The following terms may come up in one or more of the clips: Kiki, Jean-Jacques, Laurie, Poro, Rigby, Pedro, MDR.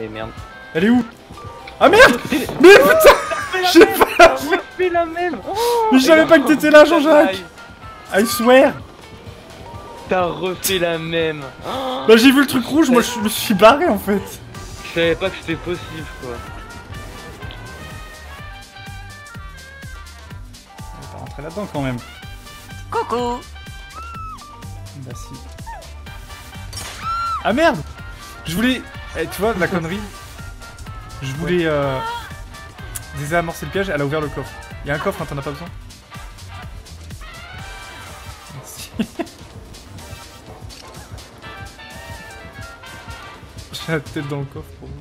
Et merde. Elle est où? Ah merde! Mais putain! J'ai pas fait la même! Mais je savais pas que t'étais là, Jean-Jacques! I swear! T'as refait la même! Bah j'ai vu le truc rouge, moi je me suis barré en fait! Je savais pas que c'était possible quoi! On va rentrer là-dedans quand même! Coucou! Bah si. Ah merde! Je voulais. Eh, tu vois, de la connerie. Je voulais désamorcer le piège, elle a ouvert le coffre. Il y a un coffre, hein, t'en as pas besoin. Merci. J'ai la tête dans le coffre pour vous.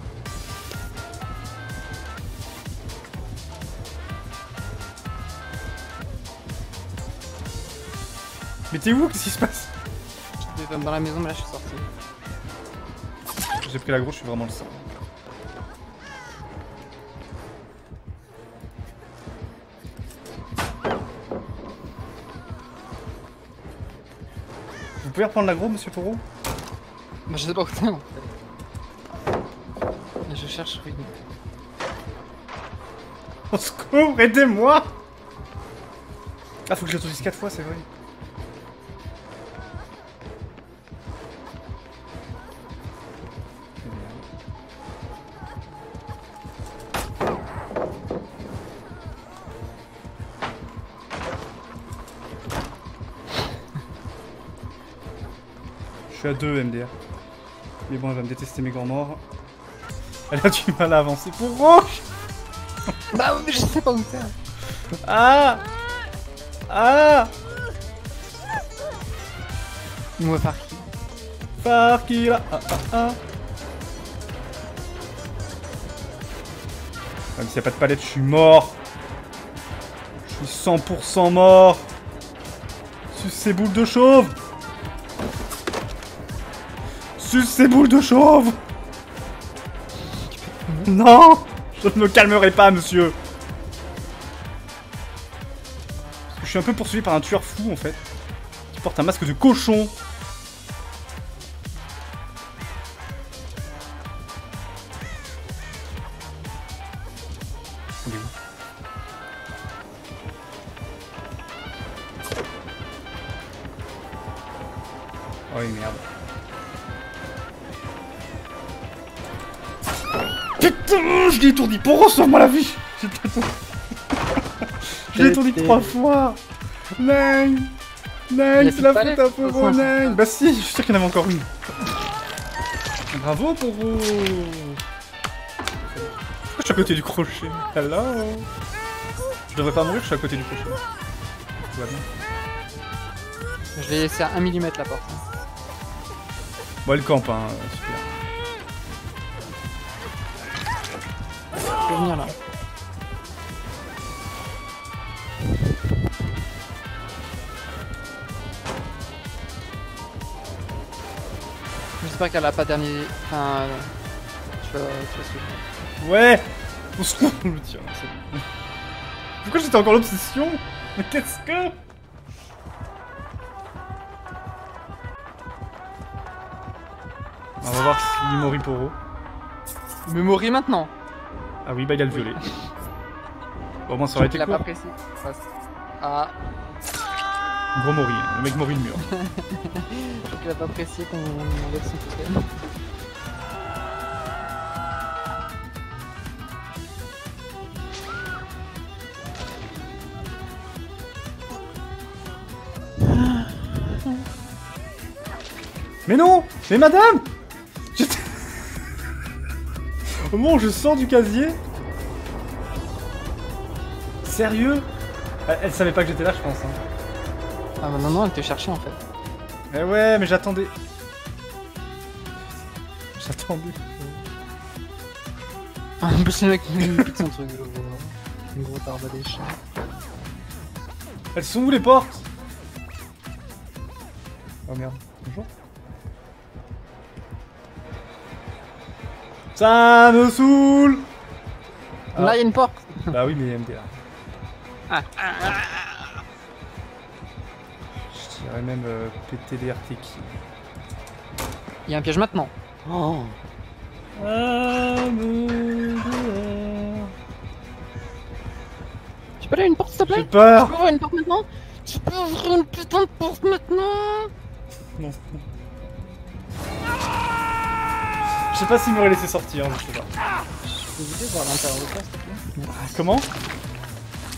Mais t'es où? Qu'est-ce qui se passe? Je suis dans la maison, mais là je suis sorti. J'ai pris la grosse, je suis vraiment le seul. Vous pouvez reprendre l'aggro, monsieur Taureau? Bah, je sais pas où t'es en fait. Je cherche Rigby. Au secours, aidez-moi! Ah, faut que je l'autorise 4 fois, c'est vrai. Je suis à 2 MDR. Mais bon, elle va me détester mes grands morts. Elle a du mal à avancer pour rouge. Bah mais je sais pas où faire. Ah ah. Moi par qui? Par qui là? Ah ah ah. Même s'il n'y a pas de palette, je suis mort. Je suis 100% mort. Suce ces boules de chauve. Suce ces boules de chauve. Non, je ne me calmerai pas, monsieur. Parce que je suis un peu poursuivi par un tueur fou, en fait. Qui porte un masque de cochon. Oh, merde. Putain, je l'ai étourdi. Pour sauve-moi la vie. Je l'ai étourdi 3 fois. Nine. Nine, c'est la faute à Poro. Nine. Bah si, je suis sûr qu'il y en avait encore une. Bravo, Poro. Pourquoi je suis à côté du crochet? Hello. Je devrais pas mourir, je suis à côté du crochet. Tout va bien. Je l'ai laissé à 1 mm la porte. Bon, elle campe, hein. Super. Venir là. J'espère qu'elle a pas dernier. Enfin, tu vois ce que je... Ouais. On se trouve le tir. Pourquoi j'étais encore l'obsession? Mais qu'est-ce que... On va voir si Mori Poro. Mais Mori maintenant. Ah oui, bah il a le violet. Bon, moi ça aurait été cool. Ah. Gros Mori, hein. Le mec Mori le mur. Je crois qu'il a pas apprécié qu'on enlève son totem. Mais non! Mais madame! Au moment où je sors du casier. Sérieux? Elle savait pas que j'étais là, je pense. Hein. Ah bah non, non, elle te cherchait en fait. Eh ouais, mais j'attendais. J'attendais. Ah, en plus, le mec qui me pique son truc. Une grosse arbre à des chiens. Elles sont où les portes? Oh merde. Bonjour. Ça me saoule. Là, ah, y a une porte. Bah oui, mais il y a MDR. Je dirais même péter les RT. Il y a un piège maintenant. Oh. plaît. J'ai peur. Tu peux ouvrir une porte maintenant? Tu peux ouvrir une putain de porte maintenant? Non. Je sais pas s'il m'aurait laissé sortir, je sais pas. Je peux éviter de voir l'intérieur de toi, s'il te plaît. Comment?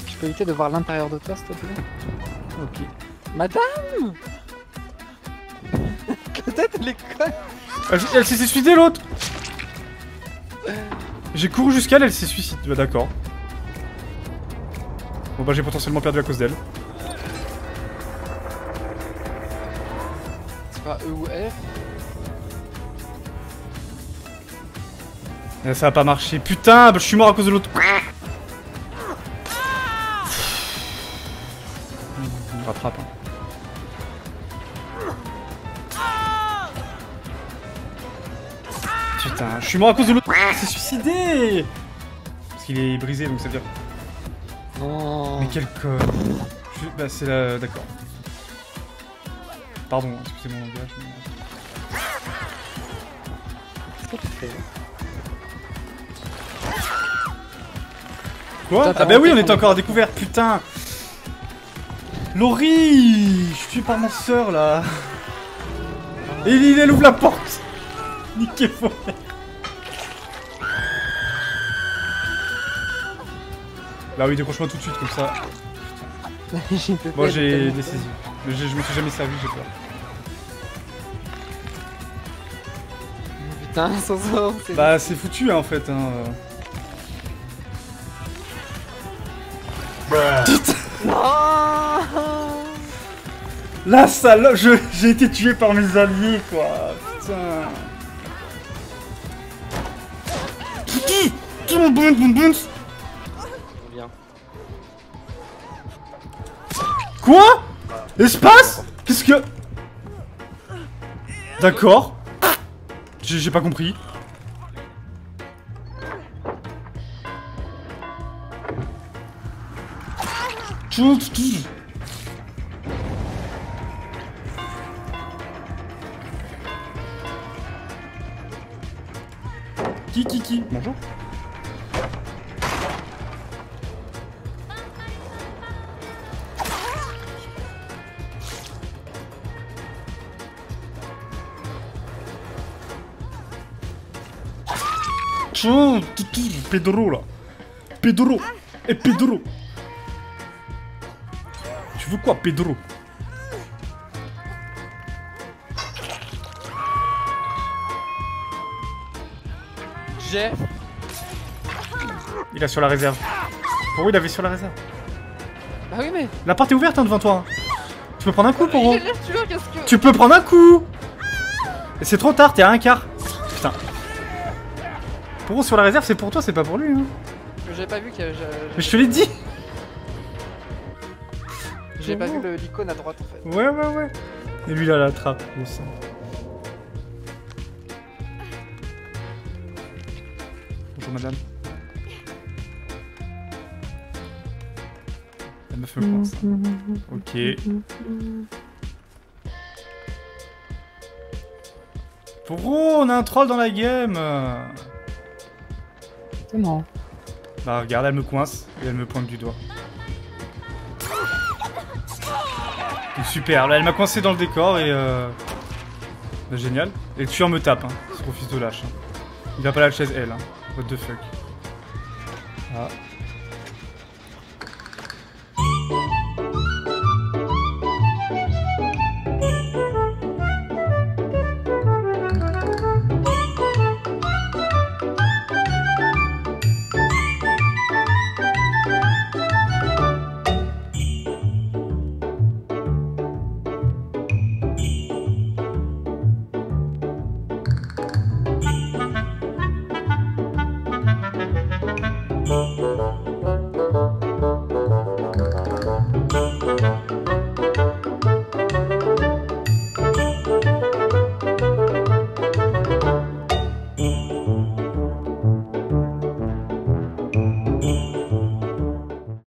Je peux éviter de voir l'intérieur de toi, s'il te plaît. Ok. Madame! Peut-être elle est conne. Elle s'est suicidée, l'autre. J'ai couru jusqu'à elle, elle s'est suicidée. Bah d'accord. Bon bah j'ai potentiellement perdu à cause d'elle. C'est pas E ou F? Ça a pas marché. Putain, bah, je suis mort à cause de l'autre. On rattrape. Hein. Putain, je suis mort à cause de l'autre. Il s'est suicidé. Parce qu'il est brisé, donc ça veut dire... Non. Mais quel con. Bah c'est la... D'accord. Pardon, excusez mon langage. Qu'est-ce que tu fais? Quoi? Putain, ah bah oui, on était encore à découvert, putain. Laurie, je suis par ma soeur là. Et il ouvre la porte. Niquez faux. Bah oui, décroche-moi tout de suite comme ça. Moi j'ai des saisies. Mais je me suis jamais servi, j'ai peur. Putain, ça sort. Bah c'est foutu hein, en fait. Hein. Putain. Non. La salope, j'ai été tué par mes alliés quoi. Putain. Kiki, tout mon bon. Quoi? Espace? Qu'est-ce que... D'accord. J'ai pas compris. Qui? Bonjour. Pedro là. Pedro. Et Pedro. Tu veux quoi Pedro? Jeff. Il a sur la réserve. Pourquoi il avait sur la réserve? Bah oui mais... La porte est ouverte hein, devant toi. Tu peux prendre un coup pour moi. Tu peux prendre un coup. Et c'est trop tard, t'es à un quart. Putain. Pour sur la réserve, c'est pour toi, c'est pas pour lui. Hein. J'ai pas vu que. Mais je te l'ai dit. J'ai pas vu l'icône à droite en fait. Ouais. Et lui là, la trappe, le sang. Bonjour madame. La meuf me coince. Ok. Pourquoi on a un troll dans la game? Non. Bah regarde, elle me coince et elle me pointe du doigt. Super, là elle m'a coincé dans le décor et bah, génial. Et le tueur me tape, hein, c'est trop fils de lâche. Hein. Il va pas la chaise, elle, hein. What the fuck. Ah.